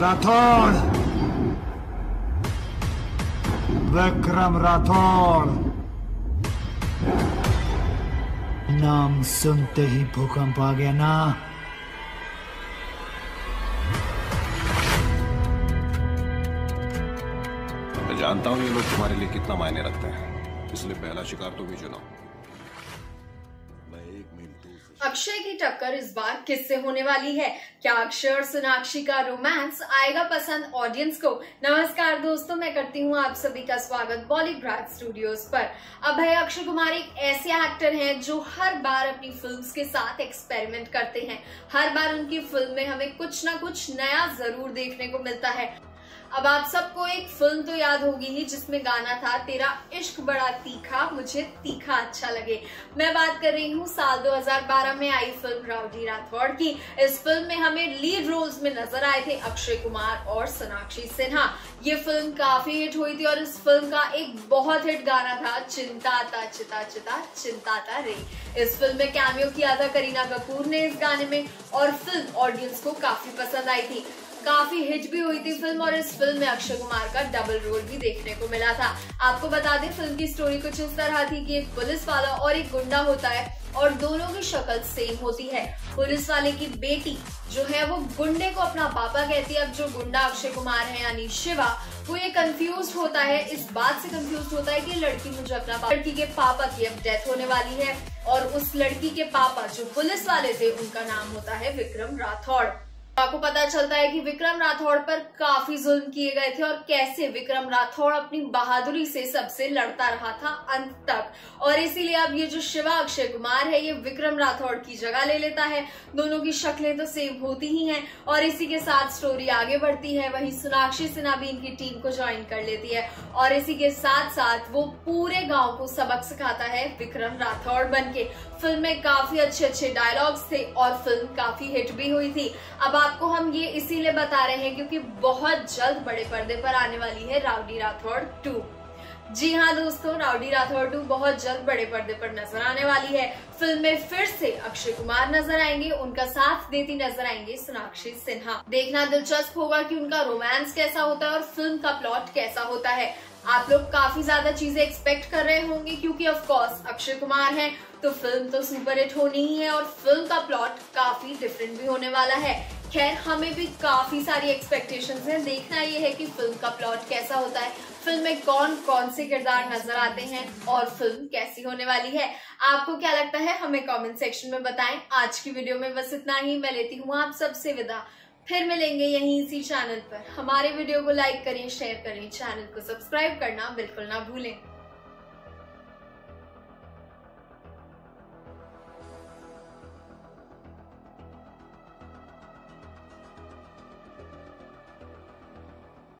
राठौड़, विक्रम राठौड़ नाम सुनते ही भूकंप आ गया ना। मैं जानता हूं ये लोग तुम्हारे लिए कितना मायने रखते हैं, इसलिए पहला शिकार तुम ही चुनाओ। अक्षय की टक्कर इस बार किससे होने वाली है? क्या अक्षय और सोनाक्षी का रोमांस आएगा पसंद ऑडियंस को? नमस्कार दोस्तों, मैं करती हूँ आप सभी का स्वागत बॉलीग्राड स्टूडियोज पर। अब भाई अक्षय कुमार एक ऐसे एक्टर हैं जो हर बार अपनी फिल्म्स के साथ एक्सपेरिमेंट करते हैं। हर बार उनकी फिल्म में हमें कुछ ना कुछ नया जरूर देखने को मिलता है। अब आप सबको एक फिल्म तो याद होगी ही जिसमें गाना था तेरा इश्क बड़ा तीखा मुझे तीखा अच्छा लगे। मैं बात कर रही हूँ साल 2012 में आई फिल्म राउडी राठौड़ की। इस फिल्म में हमें लीड रोल्स में नजर आए थे अक्षय कुमार और सोनाक्षी सिन्हा। ये फिल्म काफी हिट हुई थी और इस फिल्म का एक बहुत हिट गाना था चिंताता चिता चिता चिंताता रे। इस फिल्म में कैमियो किया था करीना कपूर ने इस गाने में और फिल्म ऑडियंस को काफी पसंद आई थी। काफी हिट भी हुई थी फिल्म और इस फिल्म में अक्षय कुमार का डबल रोल भी देखने को मिला था। आपको बता दें फिल्म की स्टोरी कुछ इस तरह थी कि एक पुलिस वाला और एक गुंडा होता है और दोनों की शक्ल सेम होती है। पुलिस वाले की बेटी जो है वो गुंडे को अपना पापा कहती है। अब जो गुंडा अक्षय कुमार है यानी शिवा, वो ये कंफ्यूज होता है, इस बात से कंफ्यूज होता है कि लड़की मुझे अपना लड़की के पापा की अब डेथ होने वाली है और उस लड़की के पापा जो पुलिस वाले थे उनका नाम होता है विक्रम राठौड़। आपको पता चलता है कि विक्रम राठौड़ पर काफी जुल्म किए गए थे और कैसे विक्रम राठौड़ अपनी बहादुरी से सबसे लड़ता रहा था अंत तक। और इसीलिए अब ये जो शिवा अक्षय कुमार है ये विक्रम राठौड़ की जगह ले लेता है। दोनों की शक्लें तो सेम होती ही हैं और इसी के साथ स्टोरी आगे बढ़ती है। वहीं सोनाक्षी सिन्हा भी इनकी टीम को ज्वाइन कर लेती है और इसी के साथ साथ वो पूरे गाँव को सबक सिखाता है विक्रम राठौड़ बन के। फिल्म में काफी अच्छे अच्छे डायलॉग्स थे और फिल्म काफी हिट भी हुई थी। अब आपको हम ये इसीलिए बता रहे हैं क्योंकि बहुत जल्द बड़े पर्दे पर आने वाली है राउडी राठौड़ 2। जी हाँ दोस्तों, राउडी राठौड़ 2 बहुत जल्द बड़े पर्दे पर नजर आने वाली है। फिल्म में फिर से अक्षय कुमार नजर आएंगे, उनका साथ देती नजर आएंगे सोनाक्षी सिन्हा। देखना दिलचस्प होगा कि उनका रोमांस कैसा होता है और फिल्म का प्लॉट कैसा होता है। आप लोग काफी ज्यादा चीजें एक्सपेक्ट कर रहे होंगे क्योंकि ऑफ कोर्स अक्षय कुमार हैं तो फिल्म तो सुपर हिट होनी ही है और फिल्म का प्लॉट काफी डिफरेंट भी होने वाला है। खैर हमें भी काफी सारी एक्सपेक्टेशंस हैं। देखना ये है कि फिल्म का प्लॉट कैसा होता है, फिल्म में कौन कौन से किरदार नजर आते हैं और फिल्म कैसी होने वाली है। आपको क्या लगता है हमें कमेंट सेक्शन में बताएं। आज की वीडियो में बस इतना ही। मैं लेती हूँ आप सबसे विदा, फिर मिलेंगे यहीं इसी चैनल पर। हमारे वीडियो को लाइक करें, शेयर करें, चैनल को सब्सक्राइब करना बिल्कुल ना भूलें।